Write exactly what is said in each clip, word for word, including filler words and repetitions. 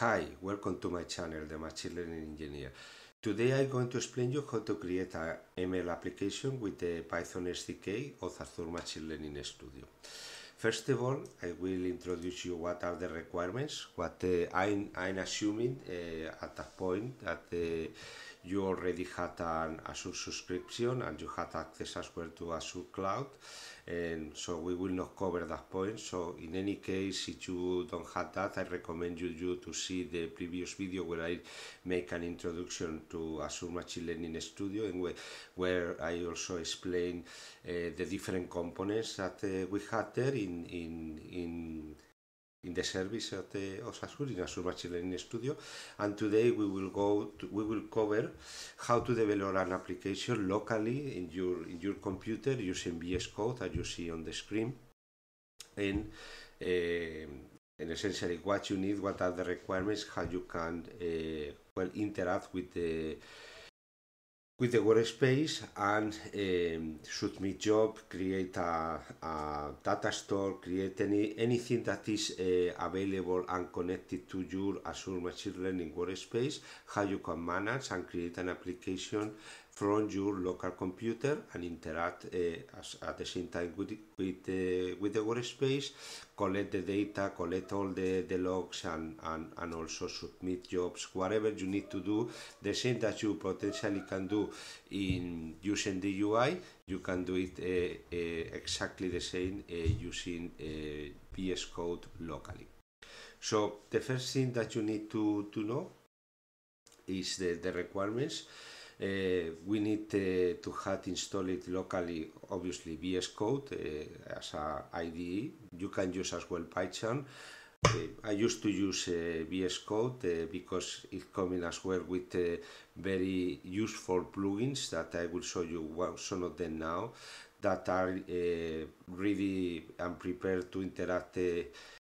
Hi, welcome to my channel, the Machine Learning Engineer. Today I'm going to explain you how to create an M L application with the Python S D K of Azure Machine Learning Studio. First of all, I will introduce you what are the requirements, what uh, I'm, I'm assuming uh, at that point that uh, you already had an Azure subscription and you had access as well to Azure Cloud. And so we will not cover that point. So in any case, if you don't have that, I recommend you, you to see the previous video where I make an introduction to Azure Machine Learning Studio and where, where I also explain uh, the different components that uh, we had there in, in, in In the service of, the, of Azure, in Azure Machine Learning Studio, and today we will go. To, we will cover how to develop an application locally in your in your computer using V S Code that you see on the screen, and uh, and essentially what you need, what are the requirements, how you can uh, well interact with the. with the workspace and um, submit job, create a, a data store, create any anything that is uh, available and connected to your Azure Machine Learning workspace, how you can manage and create an application from your local computer and interact uh, as, at the same time with with, uh, with the workspace, collect the data, collect all the, the logs and, and, and also submit jobs, whatever you need to do. The same that you potentially can do in using the U I, you can do it uh, uh, exactly the same uh, using uh, V S Code locally. So the first thing that you need to, to know is the, the requirements. Uh, we need uh, to have installed locally, obviously, V S Code uh, as a I D E. You can use as well Python. Uh, I used to use uh, V S Code uh, because it's coming as well with uh, very useful plugins that I will show you some of them now that are uh, ready and prepared to interact uh,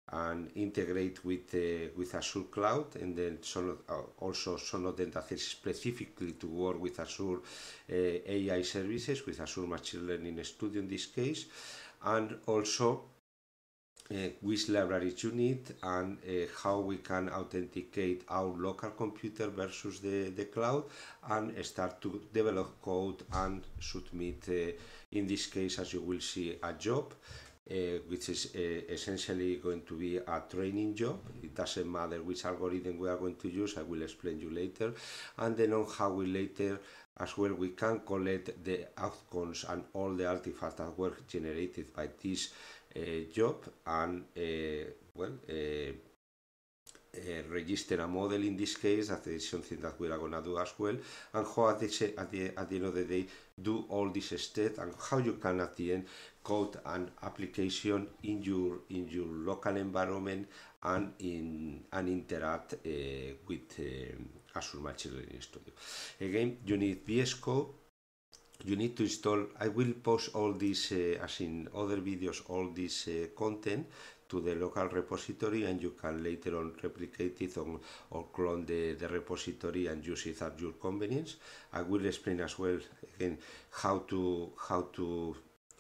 and integrate with uh, with Azure Cloud, and then some of, uh, also some of them that is specifically to work with Azure uh, A I services, with Azure Machine Learning Studio in this case, and also uh, which libraries you need and uh, how we can authenticate our local computer versus the, the cloud and start to develop code and submit, uh, in this case, as you will see, a job. Uh, which is uh, essentially going to be a training job. It doesn't matter which algorithm we are going to use, I will explain you later. And then on how we later as well we can collect the outcomes and all the artifacts that were generated by this uh, job and uh, well uh, Uh, register a model in this case. That is something that we are going to do as well, and how at the, at, the, at the end of the day do all these steps and how you can at the end code an application in your in your local environment and in and interact uh, with um, Azure Machine Learning Studio. Again, you need V S Code. You need to install. I will post all this uh, as in other videos, all this uh, content to the local repository, and you can later on replicate it on, or clone the, the repository and use it at your convenience. I will explain as well again how to how to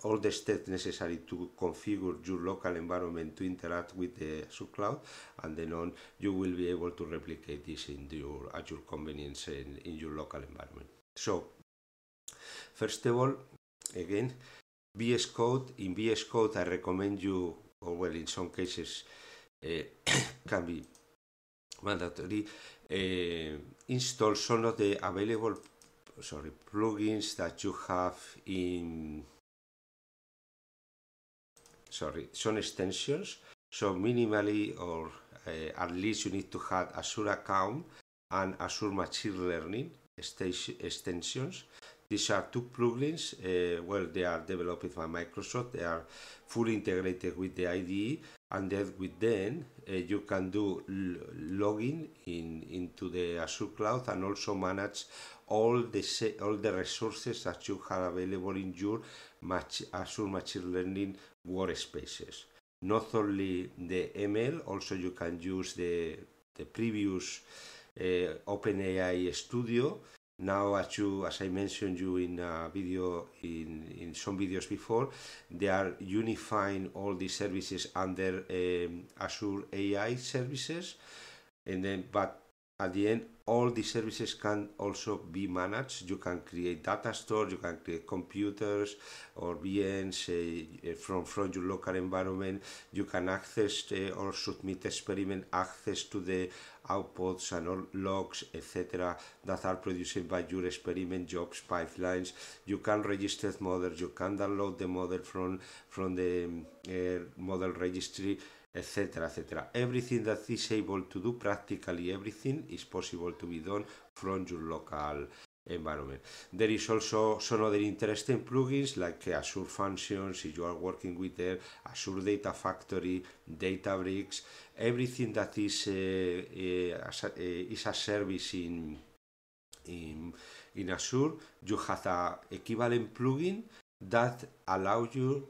all the steps necessary to configure your local environment to interact with the Azure Cloud, and then on you will be able to replicate this in your at your convenience in, in your local environment. So first of all, again, V S Code. In V S Code, I recommend you, or well, in some cases uh, can be mandatory, uh, install some of the available sorry plugins that you have in sorry some extensions. So minimally, or uh, at least you need to have Azure Account and Azure Machine Learning extensions. These are two plugins. Uh, well, they are developed by Microsoft. They are fully integrated with the I D E, and then with them uh, you can do login in into the Azure Cloud and also manage all the all the resources that you have available in your match, Azure Machine Learning workspaces. Not only the M L, also you can use the the previous uh, OpenAI Studio. Now, as you, as I mentioned you in a video, in, in some videos before, they are unifying all these services under um, Azure A I services. and then but at the end all the services can also be managed. You can create data stores, you can create computers or V Ms uh, from, from your local environment. You can access uh, or submit experiment access to the outputs and all logs, et cetera that are produced by your experiment jobs, pipelines. You can register models, you can download the model from, from the uh, model registry, etc., et cetera. Everything that is able to do, practically everything, is possible to be done from your local environment. There is also some other interesting plugins like Azure Functions, if you are working with there, Azure Data Factory, Databricks, everything that is, uh, uh, is a service in, in, in Azure. You have an equivalent plugin that allows you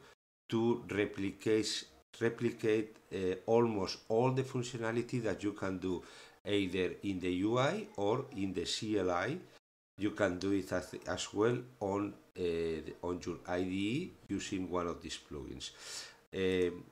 to replicate replicate uh, almost all the functionality that you can do either in the U I or in the C L I. You can do it as, as well on, uh, on your I D E using one of these plugins. Um,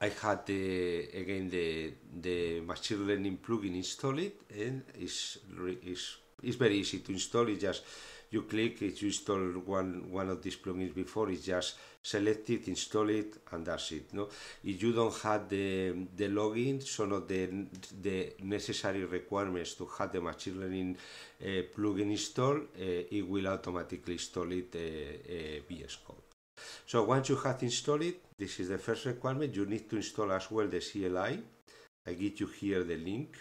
I had the, again the, the machine learning plugin installed, and it's, it's, it's very easy to install. It just you click, if you install one, one of these plugins before, it's just select it, install it, and that's it. No? If you don't have the, the login, some of the, the necessary requirements to have the machine learning uh, plugin installed, uh, it will automatically install it uh, uh, V S Code. So once you have installed it, this is the first requirement. You need to install as well the C L I. I give you here the link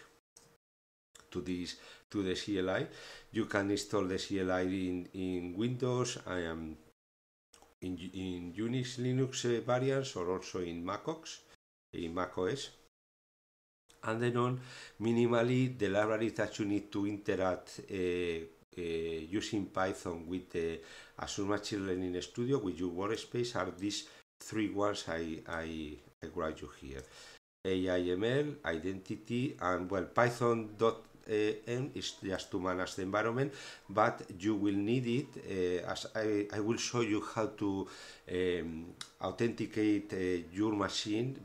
to this, to the C L I. You can install the C L I in, in Windows, I am in, in Unix, Linux uh, variants, or also in MacOS, in macOS. And then on minimally the library that you need to interact uh, uh, using Python with the Azure Machine Learning Studio with your workspace are these three ones I, I, I write you here: A I M L, identity, and well, Python dot M is just to manage the environment, but you will need it uh, as I, I will show you how to um, authenticate uh, your machine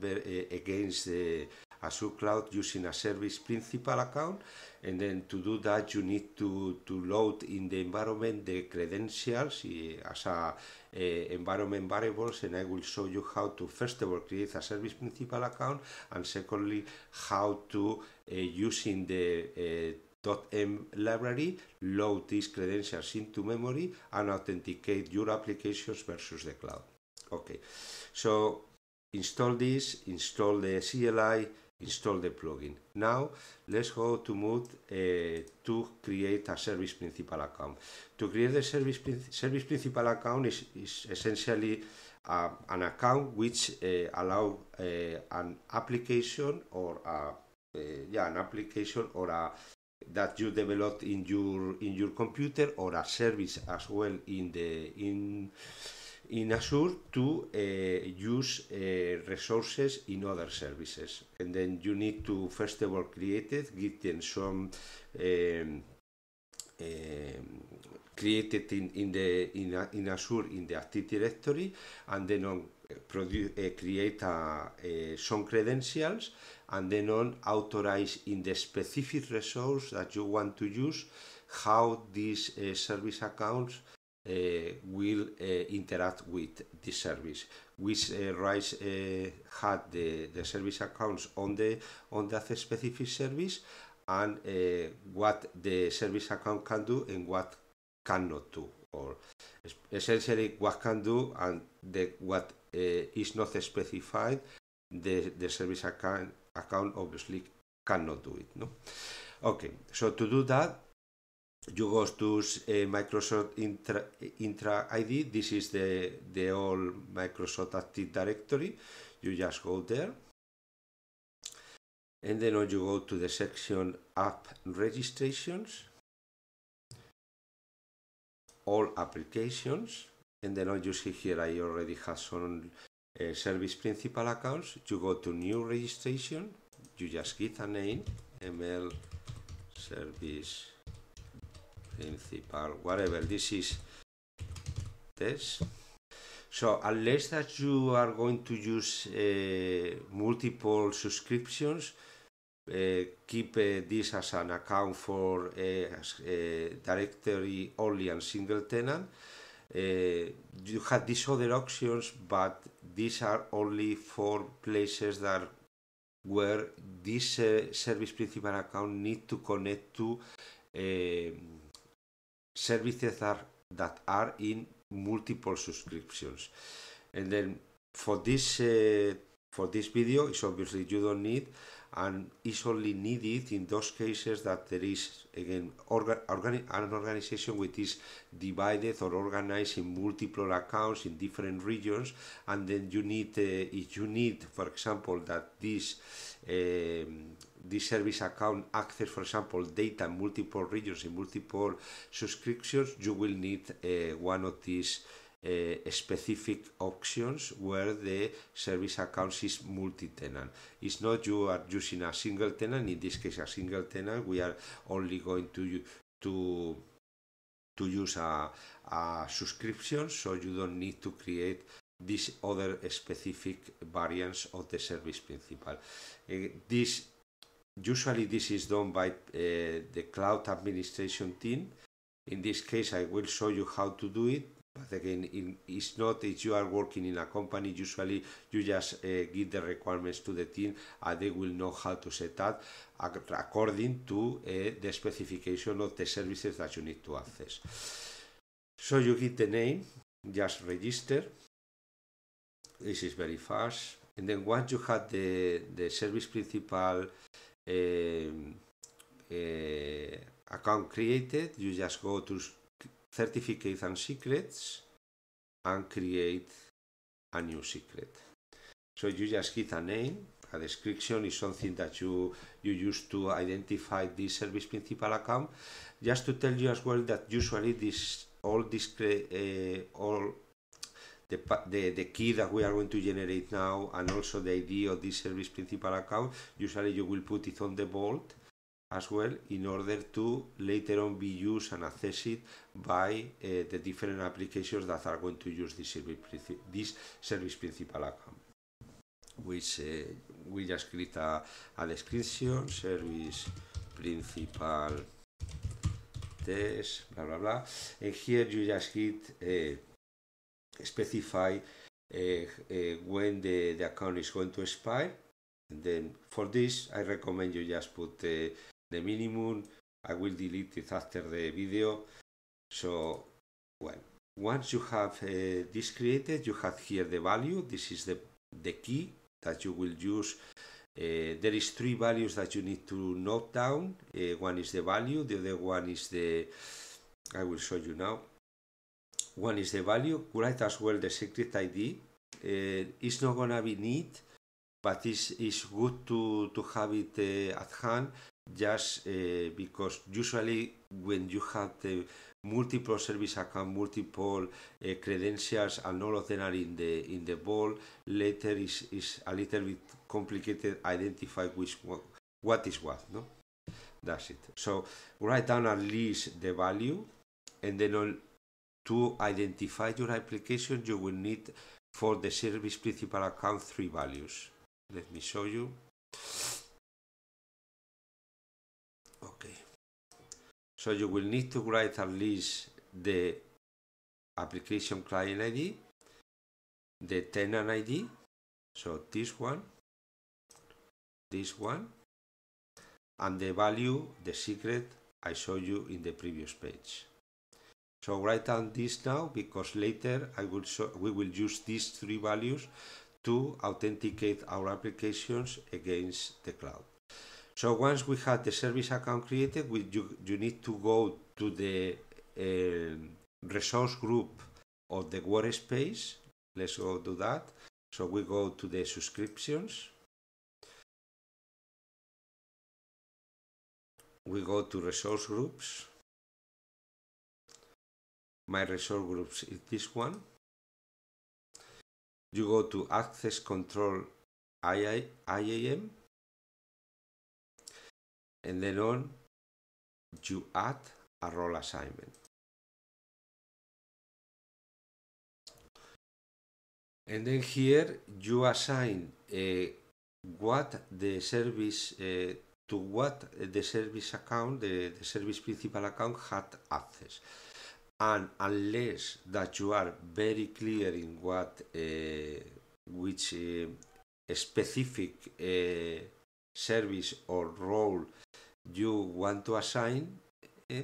against the Azure Cloud using a service principal account. And then to do that, you need to, to load in the environment the credentials uh, as a, uh, environment variables, and I will show you how to, first of all, create a service principal account, and secondly, how to, uh, using the uh, .m library, load these credentials into memory and authenticate your applications versus the cloud. Okay, so install this, install the C L I, install the plugin. Now let's go to move uh, to create a service principal account. To create the service service principal account is, is essentially uh, an account which uh, allow uh, an application or a, uh, yeah an application or a that you developed in your in your computer, or a service as well in the in in Azure to uh, use uh, resources in other services. And then you need to first of all create it, give them some um, um, create it in, in the in, uh, in Azure in the Active Directory, and then on uh, produce, uh, create a, uh, some credentials, and then on authorize in the specific resource that you want to use how these uh, service accounts Uh, will uh, interact with the service, which uh, Rice uh, had the, the service accounts on the on that specific service, and uh, what the service account can do and what cannot do, or essentially what can do and the, what uh, is not specified, the, the service account, account obviously cannot do it. No? Okay, so to do that, you go to uh, Microsoft Intra, Intra I D. This is the, the old Microsoft Active Directory. You just go there. And then you go to the section App Registrations, All Applications. And then you see here I already have some uh, service principal accounts. You go to New Registration. You just give a name, M L Service Principal, whatever. This is this. So unless that you are going to use uh, multiple subscriptions, uh, keep uh, this as an account for uh, uh, directory only and single tenant. Uh, you have these other options, but these are only for places that where this uh, service principal account need to connect to uh, services that, that are in multiple subscriptions. And then for this uh, for this video, it's obviously you don't need, and it's only needed in those cases that there is, again, organ, organi an organization which is divided or organized in multiple accounts in different regions, and then you need, uh, if you need, for example, that this, uh, this service account access, for example, data in multiple regions, in multiple subscriptions, you will need uh, one of these Uh, specific options where the service accounts is multi-tenant. It's not you are using a single tenant. In this case, a single tenant, we are only going to to to use a, a subscription, so you don't need to create these other specific variants of the service principal. Uh, this usually this is done by uh, the cloud administration team. In this case, I will show you how to do it. But again, in, it's not if you are working in a company, usually you just uh, give the requirements to the team and they will know how to set up according to uh, the specification of the services that you need to access. So you give the name, just register. This is very fast. And then once you have the, the service principal um, uh, account created, you just go to certificates and secrets and create a new secret. So you just give a name. A description is something that you you use to identify this service principal account. Just to tell you as well that usually this all this uh, all the, the the key that we are going to generate now, and also the I D of this service principal account, usually you will put it on the vault as well, in order to later on be used and accessed it by uh, the different applications that are going to use this service, this service principal account, which uh, we just create a, a description, service principal test, blah blah blah, and here you just hit uh, specify uh, uh, when the, the account is going to expire. And then for this, I recommend you just put uh, the minimum. I will delete it after the video. So, well, once you have uh, this created, you have here the value. This is the, the key that you will use. Uh, there is three values that you need to note down. Uh, one is the value, the other one is the, I will show you now. One is the value, write as well the secret I D. Uh, it's not gonna be neat, but it's, it's good to, to have it uh, at hand, just uh, because usually when you have the multiple service account, multiple uh, credentials, and all of them are in the, in the vault, later is, is a little bit complicated identify which what, what is what, no? That's it. So write down at least the value, and then on, to identify your application, you will need for the service principal account three values. Let me show you. Okay. So you will need to write at least the application client I D, the tenant I D, so this one, this one, and the value, the secret I showed you in the previous page. So write down this now, because later I will show, we will use these three values to authenticate our applications against the cloud. So once we have the service account created, we, you, you need to go to the uh, resource group of the workspace. Let's go do that. So we go to the subscriptions. We go to resource groups. My resource groups is this one. You go to access control I A M, and then on you add a role assignment. And then here you assign uh, what the service uh, to what the service account, the, the service principal account had access. And unless that you are very clear in what uh, which uh, specific uh, service or role you want to assign, eh,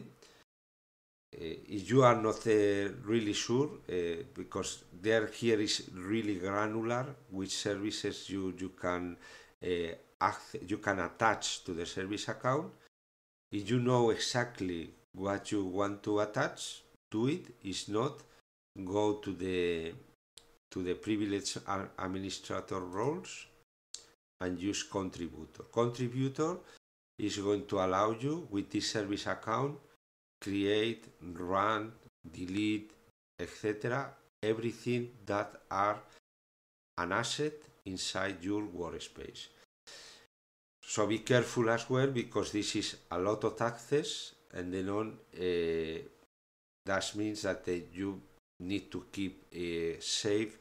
if you are not uh, really sure, uh, because there here is really granular which services you you can uh, act, you can attach to the service account. If you know exactly what you want to attach, do it. If not, go to the to the privileged administrator roles and use contributor. Contributor is going to allow you with this service account create, run, delete, et cetera, everything that are an asset inside your workspace. So be careful as well, because this is a lot of access, and then on uh, that means that uh, you need to keep uh, safe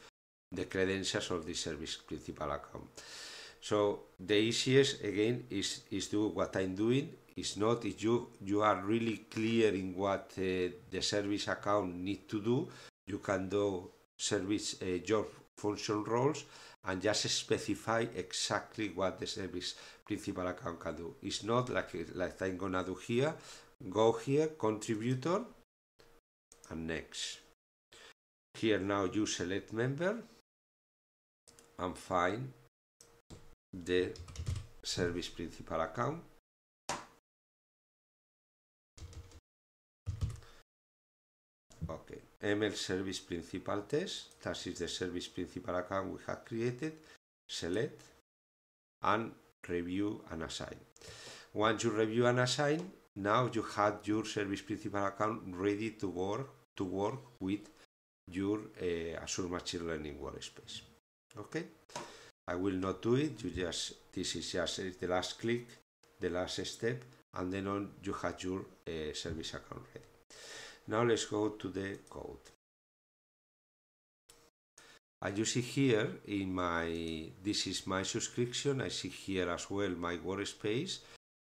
the credentials of the service principal account. So the easiest again is is do what I'm doing. It's not if you you are really clear in what uh, the service account need to do. You can do service uh, job function roles and just specify exactly what the service principal account can do. It's not like like I'm gonna do here. Go here, contributor, and next. Here now you select member and find the service principal account. Okay, M L service principal test, that is the service principal account we have created. Select and review and assign. Once you review and assign, now you have your service principal account ready to work to work with your uh, Azure Machine Learning workspace. Okay, I will not do it. You just this is just the last click, the last step, and then on you have your uh, service account ready. Now let's go to the code. As you see here in my, this is my subscription. I see here as well my workspace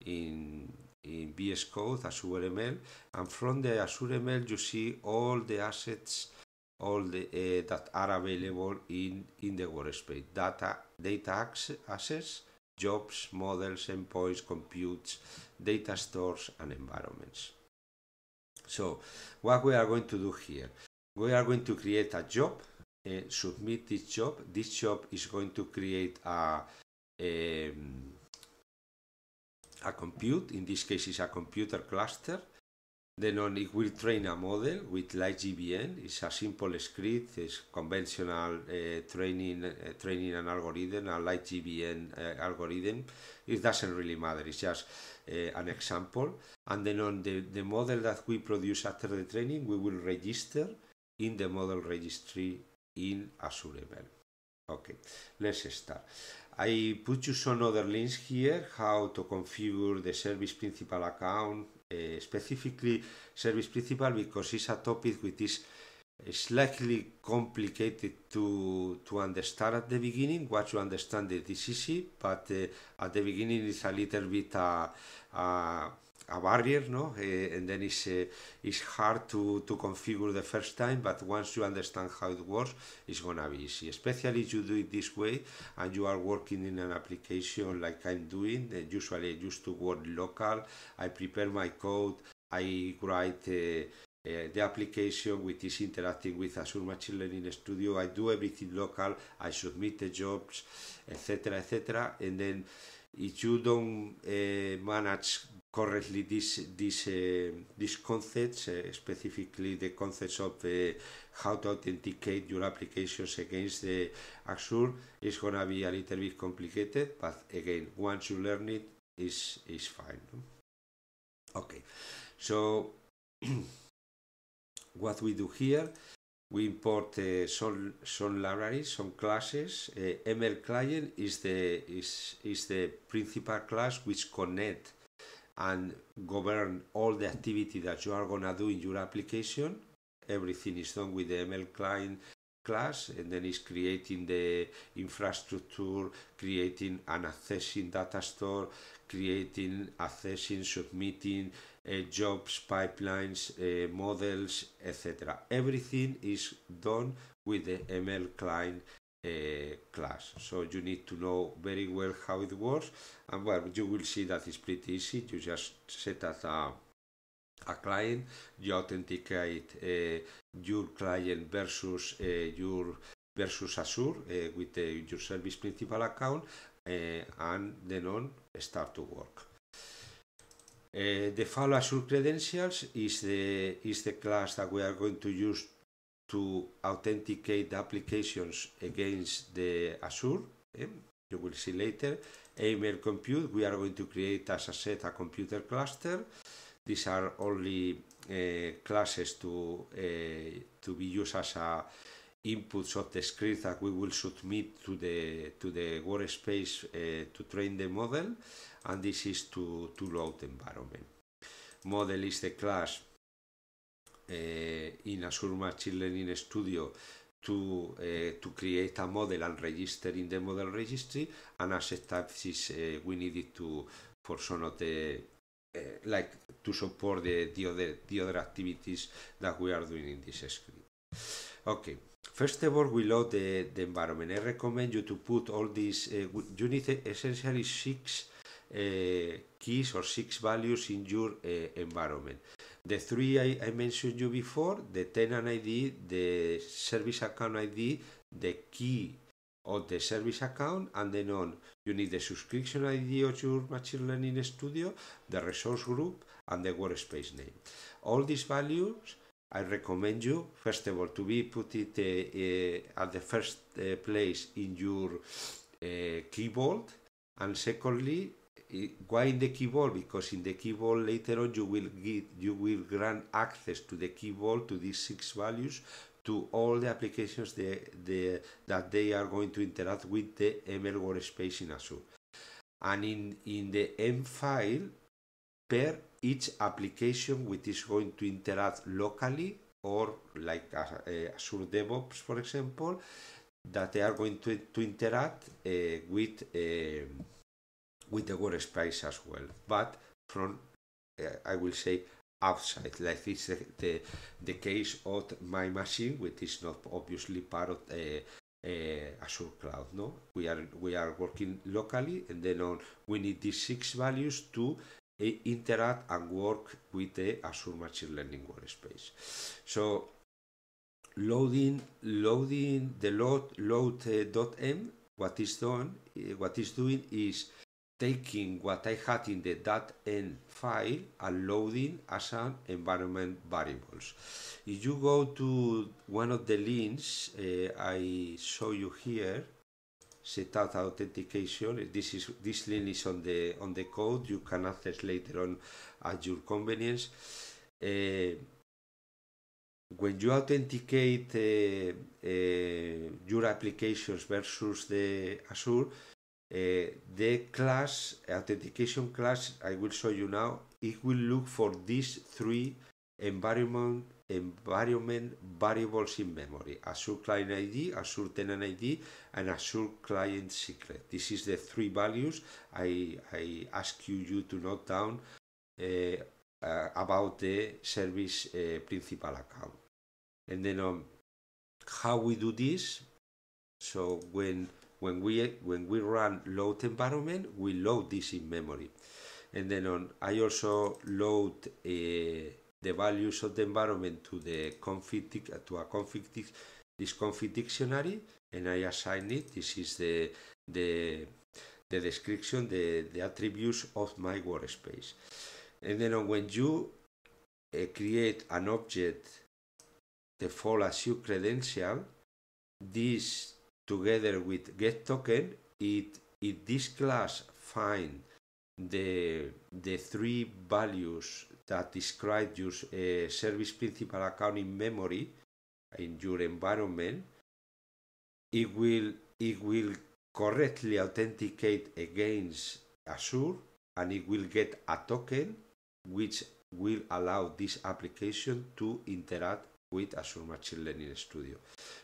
in, in V S Code, Azure M L, and from the Azure M L you see all the assets, all the uh, that are available in, in the workspace. Data, data access, jobs, models, endpoints, computes, data stores, and environments. So what we are going to do here, we are going to create a job, uh, submit this job. This job is going to create a, a, a compute, in this case it's a computer cluster. Then on it will train a model with LightGBM. It's a simple script, it's conventional uh, training, uh, training an algorithm, a LightGBM uh, algorithm. It doesn't really matter, it's just uh, an example. And then on the, the model that we produce after the training, we will register in the model registry in Azure M L. Okay, let's start. I put you some other links here, how to configure the service principal account, Uh, specifically service principal, because it's a topic which is slightly complicated to to understand at the beginning. Once you understand it, it's easy, but uh, at the beginning it's a little bit a, a, a barrier, no? Uh, and then it's uh, it's hard to to configure the first time, but once you understand how it works, it's gonna be easy, especially if you do it this way and you are working in an application like I'm doing. Uh, usually I used to work local. I prepare my code, I write uh, Uh, the application which is interacting with Azure Machine Learning Studio. I do everything local, I submit the jobs, et cetera, et cetera. And then if you don't uh, manage correctly this, this, uh, these concepts, uh, specifically the concepts of uh, how to authenticate your applications against the Azure, it's going to be a little bit complicated, but again, once you learn it, it's, it's fine. Okay, so what we do here, we import uh, some some libraries, some classes. Uh, MLClient is the is is the principal class which connect and govern all the activity that you are gonna do in your application. Everything is done with the MLClient class, and then it's creating the infrastructure, creating and accessing data store, creating, accessing, submitting uh, jobs, pipelines, uh, models, et cetera. Everything is done with the MLClient uh, class. So you need to know very well how it works, and well, you will see that it's pretty easy. You just set as a a client, you authenticate uh, your client versus uh, your versus Azure uh, with the, your service principal account, uh, and then on start to work. Uh, the follow Azure credentials is the is the class that we are going to use to authenticate the applications against the Azure. Okay? You will see later. A M L compute, we are going to create as a set a computer cluster. These are only uh, classes to uh, to be used as a inputs of the script that we will submit to the to the workspace uh, to train the model, and this is to to load the environment. Model is the class uh, in Azure Machine Learning Studio to uh, to create a model and register in the model registry, and asset types is uh, we need it to for some of the Uh, like to support the, the other the other activities that we are doing in this script. Okay, first of all, we load the, the environment. I recommend you to put all these. Uh, you need essentially six uh, keys or six values in your uh, environment. The three I, I mentioned you before: the tenant I D, the service account I D, the key of the service account, and then on you need the subscription I D of your Machine Learning Studio, the resource group, and the workspace name. All these values, I recommend you, first of all, to be put it uh, uh, at the first uh, place in your uh, Key Vault, and secondly, why in the Key Vault? Because in the Key Vault later on you will get, you will grant access to the Key Vault to these six values, to all the applications the, the, that they are going to interact with the M L workspace in Azure. And in, in the M file, per each application which is going to interact locally, or like Azure DevOps, for example, that they are going to, to interact uh, with, uh, with the workspace as well. But from, uh, I will say, outside, like this the, the the case of my machine, which is not obviously part of uh, uh, Azure Cloud. No, we are we are working locally, and then on we need these six values to uh, interact and work with the Azure Machine Learning workspace. So loading loading the load load.m. Uh, what is done? Uh, what is doing is taking what I had in the .n file and loading as an environment variables. If you go to one of the links uh, I show you here, set out authentication. This is this link is on the on the code. You can access later on at your convenience. Uh, when you authenticate uh, uh, your applications versus the Azure. Uh, the class, authentication class, I will show you now, it will look for these three environment environment variables in memory: Azure Client I D, Azure Tenant I D, and Azure Client Secret. This is the three values I, I ask you, you to note down uh, uh, about the service uh, principal account. And then um, how we do this, so when When we when we run load environment, we load this in memory, and then on I also load uh, the values of the environment to the config to a config this config dictionary, and I assign it. This is the the the description, the the attributes of my workspace, and then on when you uh, create an object, the default Azure credential, this together with get token, it if this class find the the three values that describe your uh, service principal account in memory in your environment, it will it will correctly authenticate against Azure, and it will get a token which will allow this application to interact with Azure Machine Learning Studio.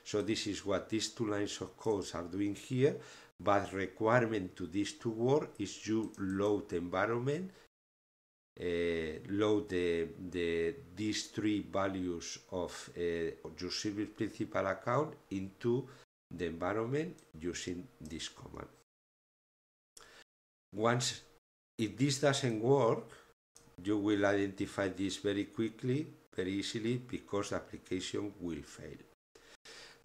So this is what these two lines of codes are doing here, but requirement to this to work is you load the environment, uh, load the, the, these three values of uh, your service principal account into the environment using this command. Once, if this doesn't work, you will identify this very quickly, very easily, because the application will fail.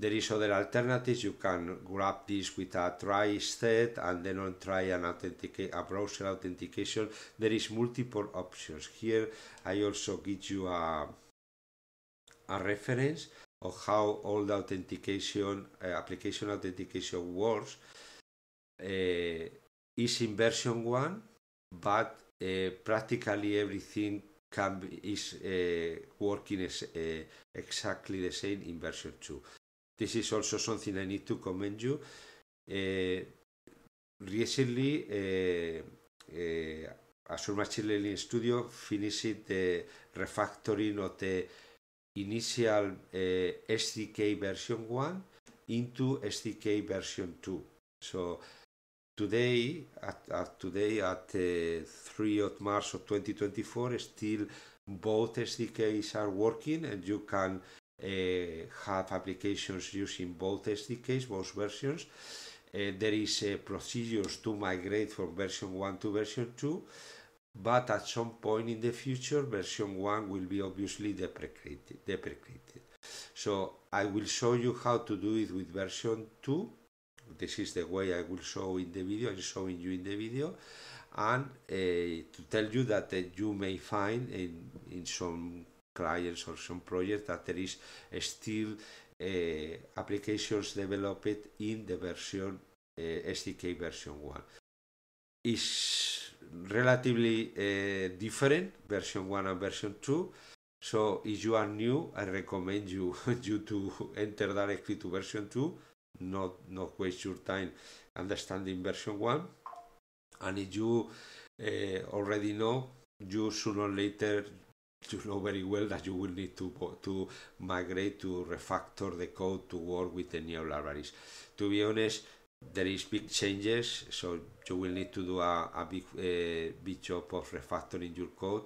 There is other alternatives. You can grab this with a try state and then on try an authenticate, a browser authentication. There is multiple options. Here I also give you a, a reference of how all the authentication, uh, application authentication works. Uh, is in version one, but uh, practically everything can be, is uh, working as, uh, exactly the same in version two. This is also something I need to commend you. Uh, recently, uh, uh, Azure Machine Learning Studio finished the refactoring of the initial uh, S D K version one into S D K version two. So today, at, at today at uh, the third of March of twenty twenty-four, still both S D Ks are working, and you can Uh, have applications using both S D Ks, both versions. Uh, there is uh, procedures to migrate from version one to version two, but at some point in the future, version one will be obviously deprecated. deprecated. So I will show you how to do it with version two. This is the way I will show in the video. I'm showing you in the video, and uh, to tell you that uh, you may find in, in some clients or some projects that there is still uh, applications developed in the version uh, S D K version one. It's relatively uh, different, version one and version two. So if you are new, I recommend you you to enter directly to version two, not not waste your time understanding version one. And if you uh, already know, you sooner or later, you know very well that you will need to to migrate, to refactor the code to work with the new libraries. To be honest, there is big changes, so you will need to do a, a big uh, big job of refactoring your code.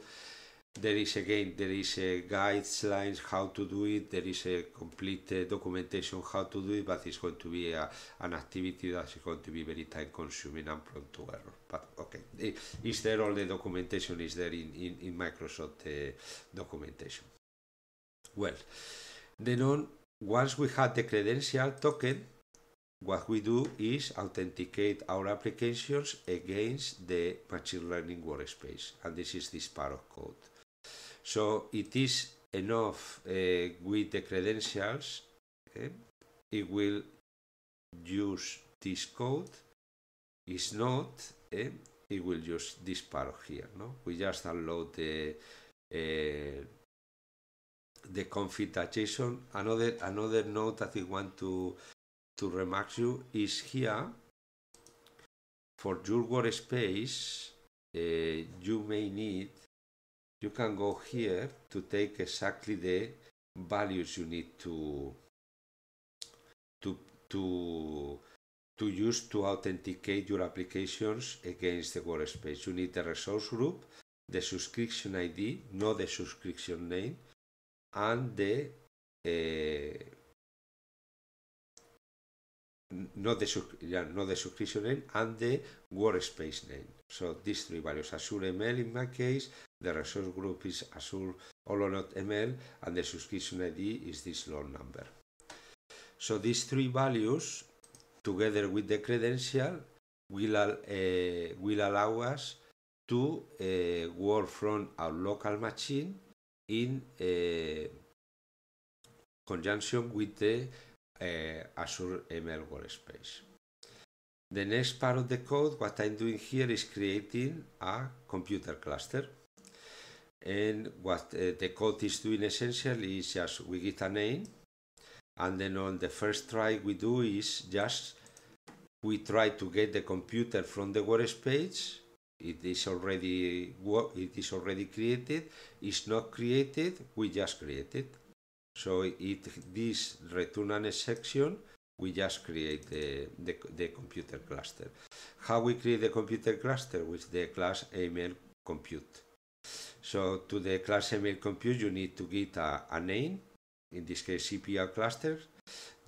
There is again there is a guidelines how to do it. There is a complete uh, documentation how to do it, but it's going to be a, an activity that is going to be very time consuming and prone to error. But okay, it, is there all the documentation is there in in, in Microsoft uh, documentation? Well, then on once we have the credential token, what we do is authenticate our applications against the machine learning workspace, and this is this part of code. So it is enough uh, with the credentials. Okay? It will use this code. If not, eh, it will use this part of here. No, we just download the uh, the config.json. Another another note that we want to to remark you is here. For your workspace, uh, you may need. You can go here to take exactly the values you need to to to to use to authenticate your applications against the workspace. You need the resource group, the subscription I D, not the subscription name, and the uh, not the yeah, not the subscription name and the workspace name. So these three values: Azure M L in my case. The resource group is Azure all or not M L, and the subscription I D is this long number. So these three values, together with the credential, will, uh, will allow us to uh, work from our local machine in uh, conjunction with the uh, Azure M L workspace. The next part of the code, what I'm doing here is creating a computer cluster. And what uh, the code is doing essentially is just we get a name, and then on the first try we do is just we try to get the computer from the workspace. It is already it is already created. It's not created. We just create it. So if this return an section, we just create the, the, the computer cluster. How we create the computer cluster? With the class A M L compute. So to the class A M L compute, you need to get a, a name, in this case C P L cluster.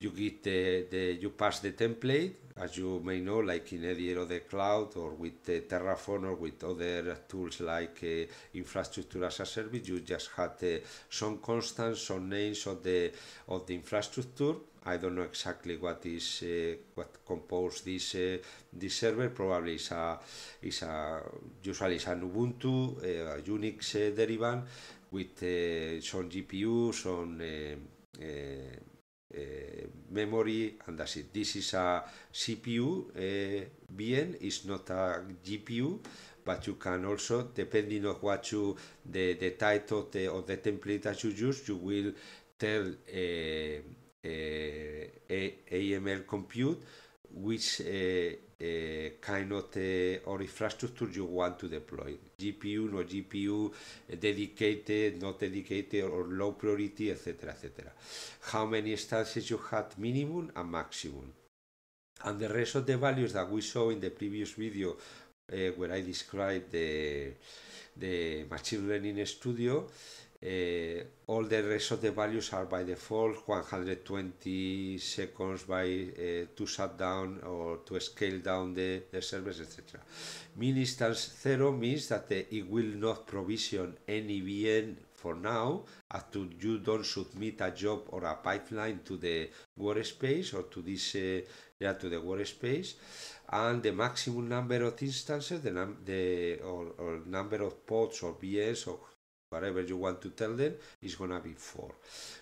You get the, the you pass the template, as you may know, like in any other cloud or with uh, Terraform or with other tools like uh, infrastructure as a service. You just had uh, some constants, some names of the of the infrastructure. I don't know exactly what is uh, what composed this uh, this server. Probably is a is a usually is an Ubuntu, uh, a Unix uh, derivative with uh, some G P U, some uh, uh, Uh, memory, and that's it. This is a C P U uh, V M, it's not a G P U, but you can also, depending on what you, the, the type of the, of the template that you use, you will tell uh, uh, A M L compute which uh, uh, kind of uh, or infrastructure you want to deploy. G P U, no G P U, dedicated, not dedicated, or low priority, et cetera, et cetera. How many instances you had, minimum and maximum. And the rest of the values that we saw in the previous video uh, where I described the, the Machine Learning Studio, Uh, all the rest of the values are by default one hundred twenty seconds by uh, to shut down or to scale down the, the service, et cetera. Mean instance zero means that uh, it will not provision any V M for now until you don't submit a job or a pipeline to the workspace or to this uh, yeah, to the workspace. And the maximum number of instances, the num the or, or number of pods or V S or whatever you want to tell them, is gonna be four.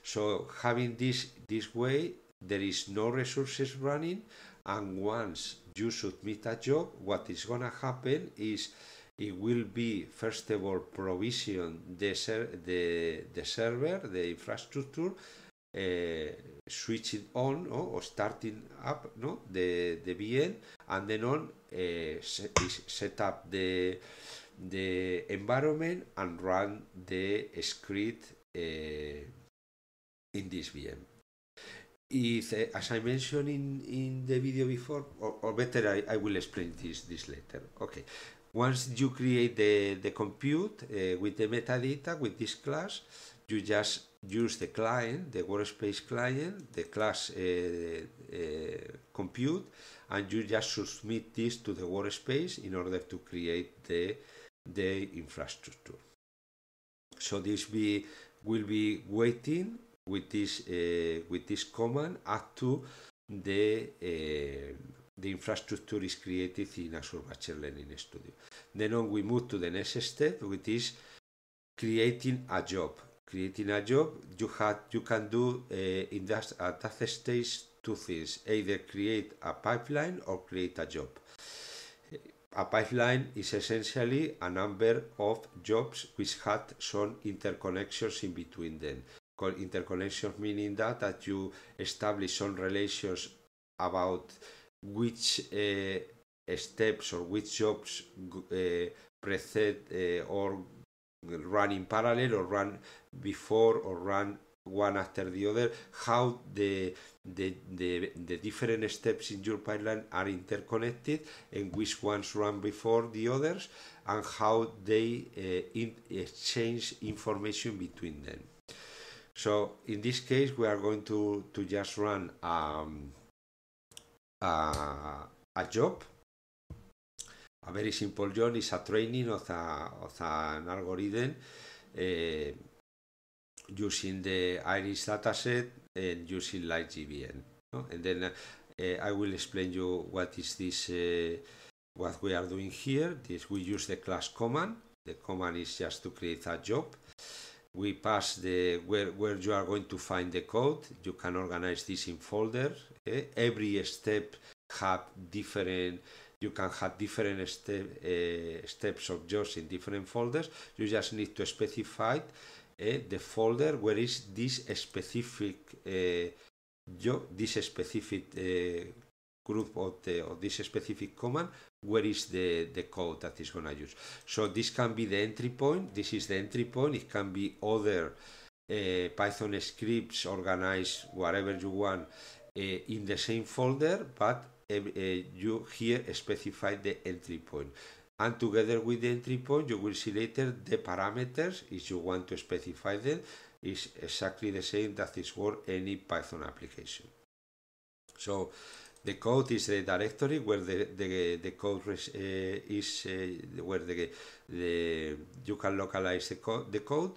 So having this this way, there is no resources running, and once you submit a job, what is gonna happen is it will be, first of all, provision the ser the, the server, the infrastructure, uh, switching on no? or starting up no the the V M, and then on uh, set, set up the the environment and run the script uh, in this V M. If, uh, as I mentioned in, in the video before, or, or better, I, I will explain this, this later. Okay, once you create the, the compute uh, with the metadata, with this class, you just use the client, the workspace client, the class uh, uh, compute, and you just submit this to the workspace in order to create the the infrastructure. So this be will be waiting with this uh, with this command up to the uh, the infrastructure is created in Azure Machine Learning Studio. Then on we move to the next step, which is creating a job. Creating a job, you had you can do uh, in that at that stage two things: either create a pipeline or create a job. A pipeline is essentially a number of jobs which had some interconnections in between them. Interconnections meaning that, that you establish some relations about which uh, steps or which jobs uh, precede uh, or run in parallel, or run before, or run one after the other, how the, the, the, the different steps in your pipeline are interconnected, and which ones run before the others, and how they uh, in, exchange information between them. So in this case, we are going to, to just run um, a, a job. A very simple job is a training of, a, of an algorithm uh, using the Iris dataset and using LightGBM. No? And then uh, uh, I will explain you what is this, uh, what we are doing here. This we use the class command. The command is just to create a job. We pass the where where you are going to find the code. You can organize this in folders. Okay? Every step have different. You can have different step, uh, steps of jobs in different folders. You just need to specify Uh, the folder where is this specific uh, job, this specific uh, group of, the, of this specific command, where is the, the code that is going to use. So this can be the entry point, this is the entry point, it can be other uh, uh, Python scripts organized wherever you want uh, in the same folder, but uh, you here specify the entry point. And together with the entry point, you will see later the parameters if you want to specify them. Is exactly the same that is for any Python application. So the code is the directory where the the, the code res, uh, is uh, where the, the you can localize the code. The code,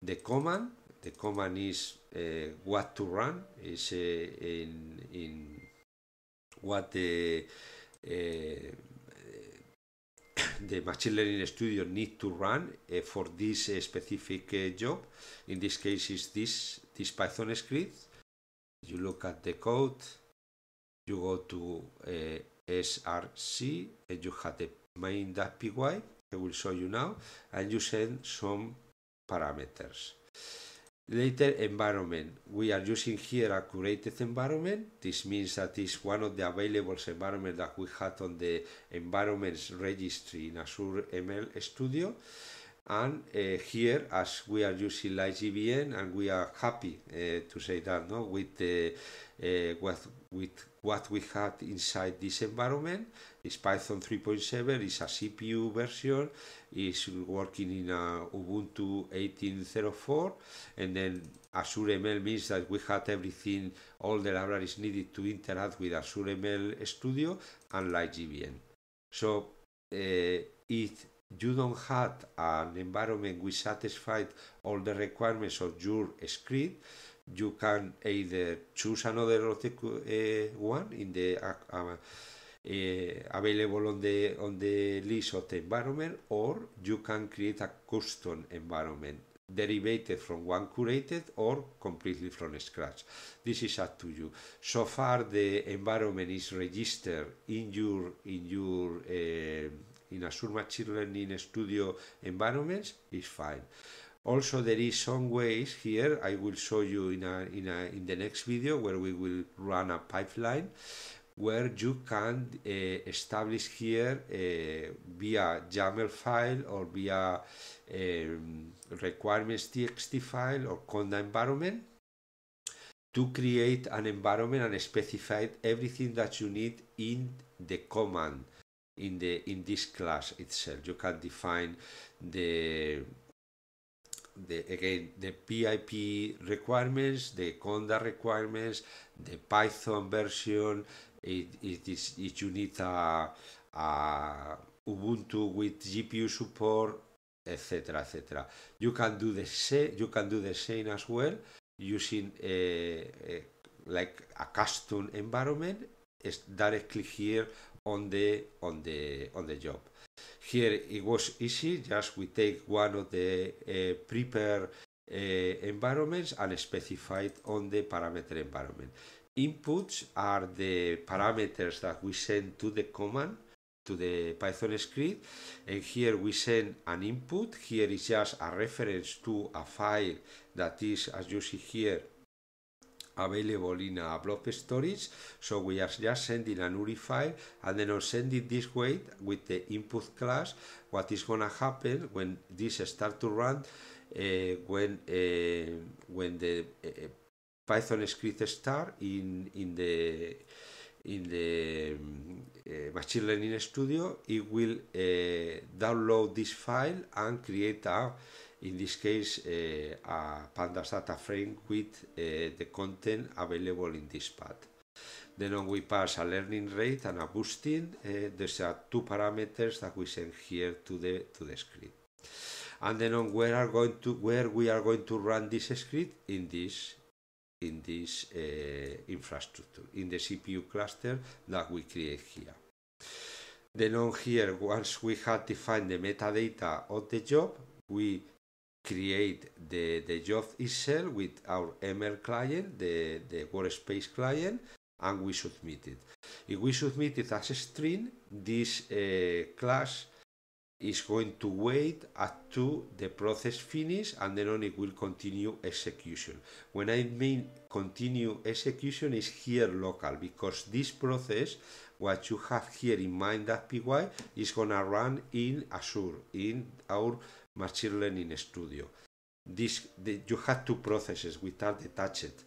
the command, the command is uh, what to run is uh, in in what the uh, the Machine Learning Studio need to run uh, for this uh, specific uh, job. In this case is this this Python script. You look at the code, you go to uh, src, and you have the main.py. I will show you now, and you send some parameters. Later, environment. We are using here a curated environment. This means that it's one of the available environments that we had on the environments registry in Azure M L Studio. And uh, here, as we are using LightGBM, and we are happy uh, to say that no, with, uh, uh, what, with what we had inside this environment, is Python three point seven, is a C P U version, is working in a Ubuntu eighteen point oh four, and then Azure M L means that we had everything, all the libraries needed to interact with Azure M L Studio and LightGBM. So uh, it you don't have an environment which satisfied all the requirements of your script, you can either choose another uh, one in the uh, uh, uh, available on the on the list of the environment, or you can create a custom environment derivated from one curated or completely from scratch. This is up to you. So far, the environment is registered in your in your uh, in Azure Machine Learning Studio environments is fine. Also, there is some ways here I will show you in a, in a, in the next video where we will run a pipeline where you can uh, establish here uh, via YAML file or via um, requirements.txt file or conda environment to create an environment and specify everything that you need in the command. In the in this class itself, you can define the the again the P I P requirements, the conda requirements, the Python version. It it is it you need a, a Ubuntu with G P U support, et cetera, et cetera. You can do the same. You can do the same as well using a, a like a custom environment is directly here. On the on the on the job. Here it was easy. Just we take one of the uh, prepared uh, environments and specify it on the parameter environment. Inputs are the parameters that we send to the command to the Python script, and here we send an input. Here is just a reference to a file that is, as you see here, available in a blob storage, so we are just sending an U R I file, and then I'll send it this way with the input class. What is gonna happen when this start to run, uh, when uh, when the uh, Python script start in in the in the um, uh, Machine Learning Studio, it will uh, download this file and create a, in this case, uh, a pandas data frame with uh, the content available in this path. Then on we pass a learning rate and a boosting. Uh, these are two parameters that we send here to the to the script. And then on where are going to where we are going to run this script in this in this uh, infrastructure, in the C P U cluster that we create here. Then on here, once we have defined the metadata of the job, we create the, the job itself with our M L client, the, the workspace client, and we submit it. If we submit it as a string, this uh, class is going to wait up to the process finish, and then on it will continue execution. When I mean continue execution, is here local, because this process, what you have here in mind.py, is gonna run in Azure, in our Machine Learning Studio. this the, you have two processes which are detached: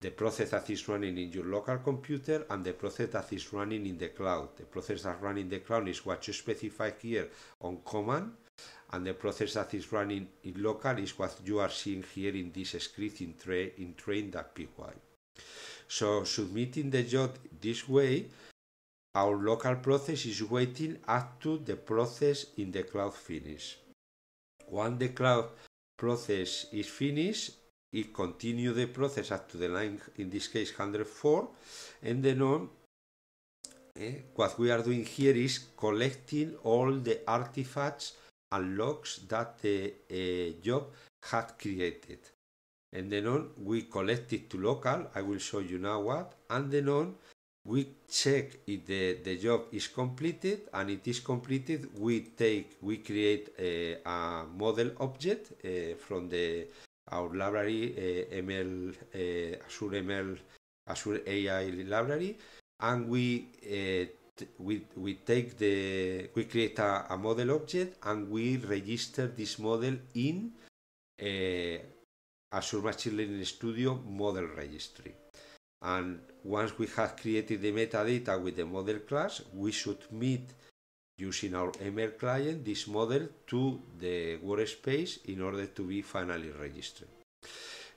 the process that is running in your local computer and the process that is running in the cloud. The process that running in the cloud is what you specify here on command, and the process that is running in local is what you are seeing here in this script in, tra in train.py. So submitting the job this way, our local process is waiting up to the process in the cloud finish. Once the cloud process is finished, it continues the process up to the line, in this case one hundred four, and then on, eh, what we are doing here is collecting all the artifacts and logs that the uh, job had created. And then on, we collect it to local. I will show you now what. And then on, we check if the, the job is completed, and it is completed. We take, we create a, a model object uh, from the our library, uh, M L, uh, Azure M L, Azure A I library, and we uh, we we take the we create a, a model object, and we register this model in Uh, Azure Machine Learning Studio model registry. And once we have created the metadata with the model class, we submit using our M L client this model to the workspace in order to be finally registered.